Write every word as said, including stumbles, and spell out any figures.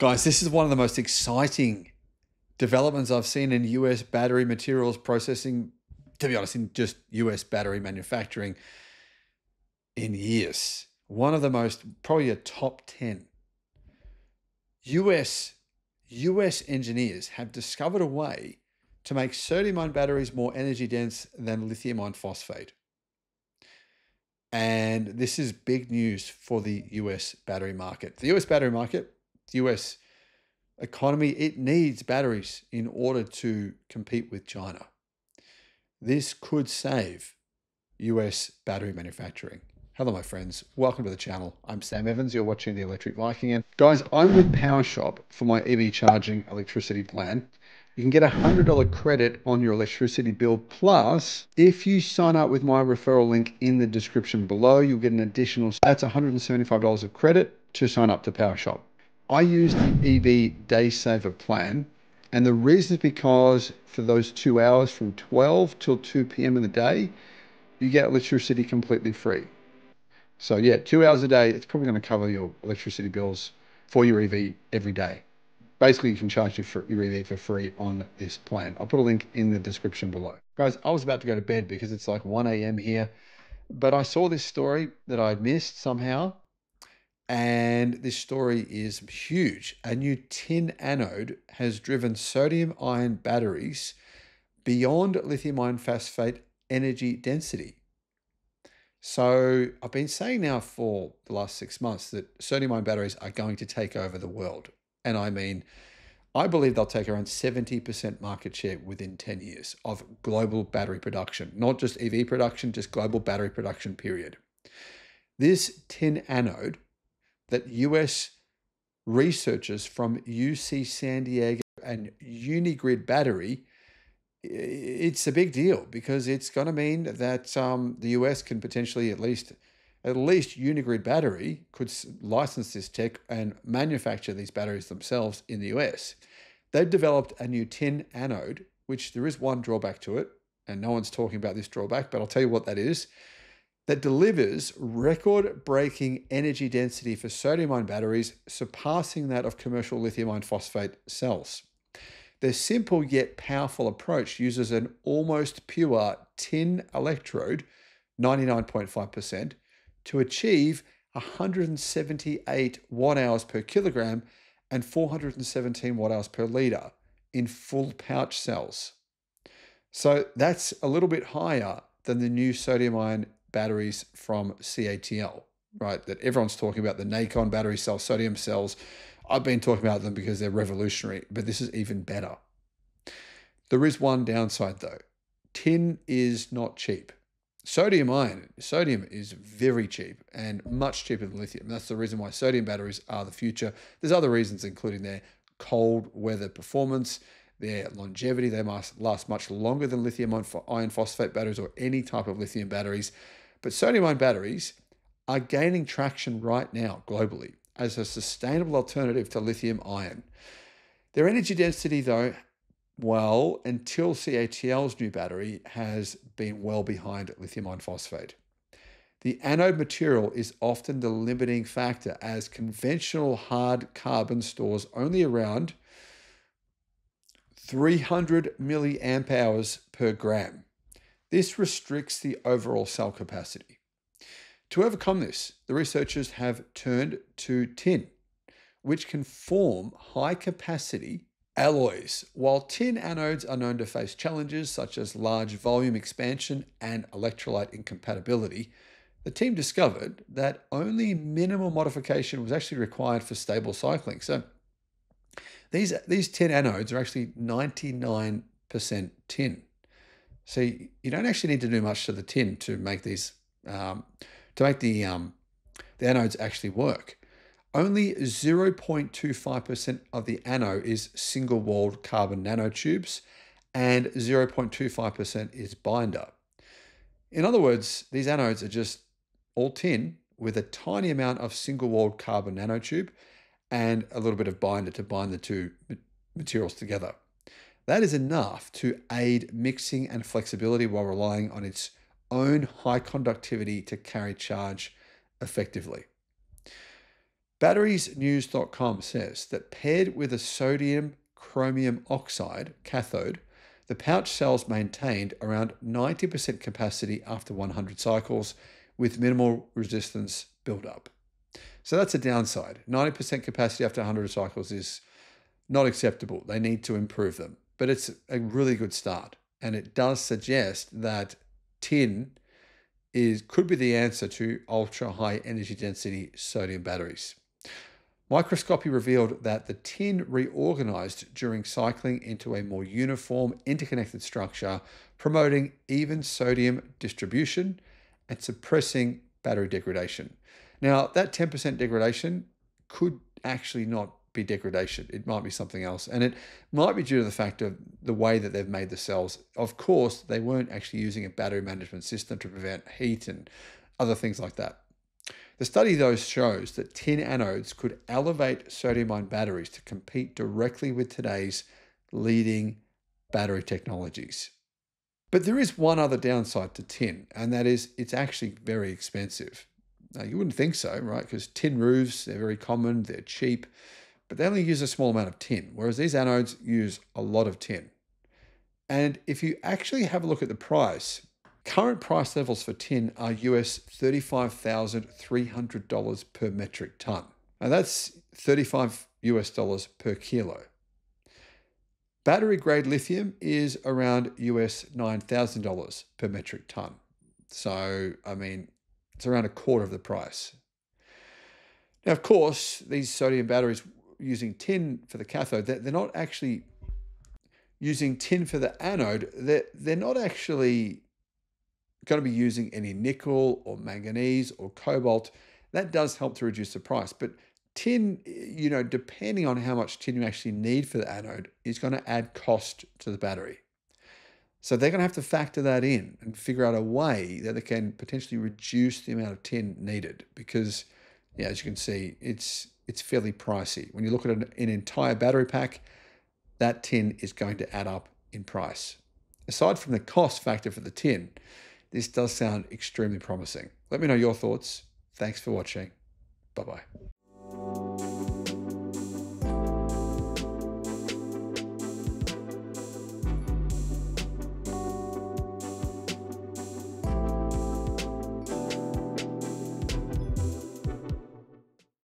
Guys, this is one of the most exciting developments I've seen in U S battery materials processing, to be honest, in just U S battery manufacturing in years. One of the most, probably a top ten. U S U S engineers have discovered a way to make sodium-ion batteries more energy dense than lithium-ion phosphate. And this is big news for the U S battery market. The U S battery market, the U S economy, it needs batteries in order to compete with China. This could save U S battery manufacturing. Hello, my friends. Welcome to the channel. I'm Sam Evans. You're watching The Electric Viking. And guys, I'm with PowerShop for my E V charging electricity plan. You can get a one hundred dollar credit on your electricity bill. Plus, if you sign up with my referral link in the description below, you'll get an additional, that's one hundred seventy-five dollars of credit to sign up to PowerShop. I use the E V Day Saver plan. And the reason is because for those two hours from twelve till two p m in the day, you get electricity completely free. So yeah, two hours a day, it's probably going to cover your electricity bills for your E V every day. Basically, you can charge your E V for free on this plan. I'll put a link in the description below. Guys, I was about to go to bed because it's like one a m here, but I saw this story that I'd missed somehow. And this story is huge. A new tin anode has driven sodium-ion batteries beyond lithium-ion phosphate energy density. So I've been saying now for the last six months that sodium-ion batteries are going to take over the world. And I mean, I believe they'll take around seventy percent market share within ten years of global battery production, not just E V production, just global battery production, period. This tin anode that U S researchers from U C San Diego and Unigrid Battery, it's a big deal because it's going to mean that um, the U S can potentially at least, at least Unigrid Battery could license this tech and manufacture these batteries themselves in the U S. They've developed a new tin anode, which there is one drawback to it, and no one's talking about this drawback, but I'll tell you what that is. That delivers record-breaking energy density for sodium-ion batteries, surpassing that of commercial lithium-ion phosphate cells. Their simple yet powerful approach uses an almost pure tin electrode, ninety-nine point five percent, to achieve one hundred seventy-eight watt-hours per kilogram and four hundred seventeen watt-hours per liter in full pouch cells. So that's a little bit higher than the new sodium-ion batteries from C A T L, right? That everyone's talking about, the Nacon battery cell, sodium cells. I've been talking about them because they're revolutionary, but this is even better. There is one downside though. Tin is not cheap. Sodium ion, sodium is very cheap and much cheaper than lithium. That's the reason why sodium batteries are the future. There's other reasons, including their cold weather performance, their longevity. They must last much longer than lithium iron phosphate batteries or any type of lithium batteries. But sodium-ion batteries are gaining traction right now globally as a sustainable alternative to lithium-ion. Their energy density, though, well, until C A T L's new battery, has been well behind lithium-ion phosphate. The anode material is often the limiting factor, as conventional hard carbon stores only around three hundred milliamp hours per gram. This restricts the overall cell capacity. To overcome this, the researchers have turned to tin, which can form high-capacity alloys. While tin anodes are known to face challenges such as large volume expansion and electrolyte incompatibility, the team discovered that only minimal modification was actually required for stable cycling. So these, these tin anodes are actually ninety-nine percent tin. So you don't actually need to do much to the tin to make these, um, to make the, um, the anodes actually work. Only zero point two five percent of the anode is single-walled carbon nanotubes and zero point two five percent is binder. In other words, these anodes are just all tin with a tiny amount of single-walled carbon nanotube and a little bit of binder to bind the two materials together. That is enough to aid mixing and flexibility while relying on its own high conductivity to carry charge effectively. Batteries news dot com says that paired with a sodium chromium oxide cathode, the pouch cells maintained around ninety percent capacity after one hundred cycles with minimal resistance buildup. So that's a downside. ninety percent capacity after one hundred cycles is not acceptable. They need to improve them. But it's a really good start. And it does suggest that tin is could be the answer to ultra-high energy density sodium batteries. Microscopy revealed that the tin reorganized during cycling into a more uniform, interconnected structure, promoting even sodium distribution and suppressing battery degradation. Now, that ten percent degradation could actually not be degradation. It might be something else. And it might be due to the fact of the way that they've made the cells. Of course, they weren't actually using a battery management system to prevent heat and other things like that. The study, though, shows that tin anodes could elevate sodium-ion batteries to compete directly with today's leading battery technologies. But there is one other downside to tin, and that is it's actually very expensive. Now, you wouldn't think so, right? Because tin roofs, they're very common, they're cheap, but they only use a small amount of tin, whereas these anodes use a lot of tin. And if you actually have a look at the price, current price levels for tin are U S thirty-five thousand three hundred dollars per metric ton. Now that's thirty-five U S dollars per kilo. Battery grade lithium is around U S nine thousand dollars per metric ton. So, I mean, it's around a quarter of the price. Now, of course, these sodium batteries using tin for the cathode, they're, they're not actually using tin for the anode. They're, they're not actually going to be using any nickel or manganese or cobalt. That does help to reduce the price. But tin, you know, depending on how much tin you actually need for the anode, is going to add cost to the battery. So they're going to have to factor that in and figure out a way that they can potentially reduce the amount of tin needed because, yeah, as you can see, it's it's fairly pricey. When you look at an, an entire battery pack, that tin is going to add up in price. Aside from the cost factor for the tin, this does sound extremely promising. Let me know your thoughts. Thanks for watching. Bye-bye.